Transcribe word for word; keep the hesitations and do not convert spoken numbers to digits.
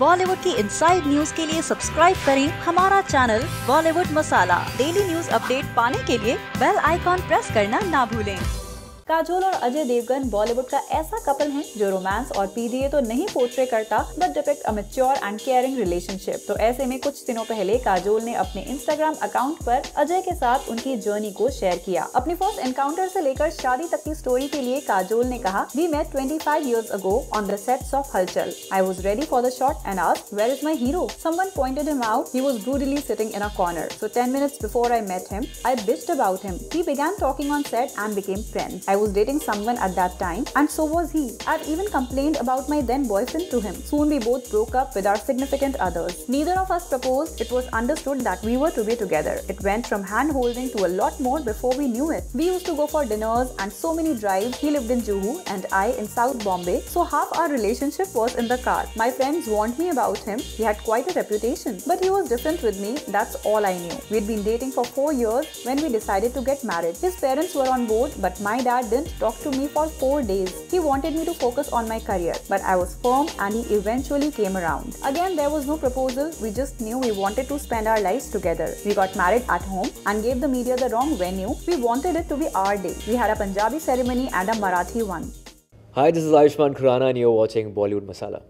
बॉलीवुड की inside news के लिए सब्सक्राइब करें हमारा channel Bollywood Masala. Daily news update पाने के लिए बेल आइकॉन प्रेस करना ना भूलें। काजोल और अजय देवगन बॉलीवुड का ऐसा कपल हैं जो रोमांस और पीडीए तो नहीं पोर्ट्रे करता but depict a mature and caring relationship. तो ऐसे में कुछ दिनों पहले काजोल ने अपने इंस्टाग्राम अकाउंट पर अजय के साथ उनकी जर्नी को शेयर किया। अपने फर्स्ट एनकाउंटर से लेकर शादी तक की स्टोरी के लिए काजोल ने कहा, we met twenty five years ago on the sets of Hulchul. I was ready for the shot and asked where is my hero. Someone pointed him out. He was brutally sitting in a corner. So ten minutes before I met him, I bitched about him. He began talking on set and became friends. I was dating someone at that time and so was he. I've even complained about my then boyfriend to him. Soon we both broke up with our significant others. Neither of us proposed. It was understood that we were to be together. It went from hand holding to a lot more before we knew it. We used to go for dinners and so many drives. He lived in Juhu and I in South Bombay, so half our relationship was in the car. My friends warned me about him. He had quite a reputation, but he was different with me. That's all I knew. We'd been dating for four years when we decided to get married. His parents were on board, but my dad didn't talk to me for four days. He wanted me to focus on my career, but I was firm and he eventually came around. Again, there was no proposal. We just knew we wanted to spend our lives together. We got married at home and gave the media the wrong venue. We wanted it to be our day. We had a Punjabi ceremony and a Marathi one. Hi, this is Aishman Khurana and you're watching Bollywood Masala.